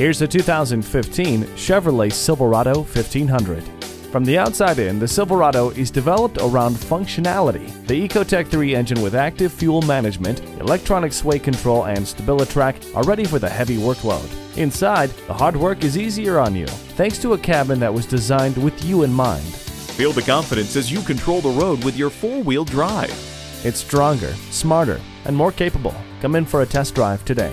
Here's the 2015 Chevrolet Silverado 1500. From the outside in, the Silverado is developed around functionality. The Ecotec3 engine with active fuel management, electronic sway control, and StabilityTrack are ready for the heavy workload. Inside, the hard work is easier on you, thanks to a cabin that was designed with you in mind. Feel the confidence as you control the road with your four-wheel drive. It's stronger, smarter, and more capable. Come in for a test drive today.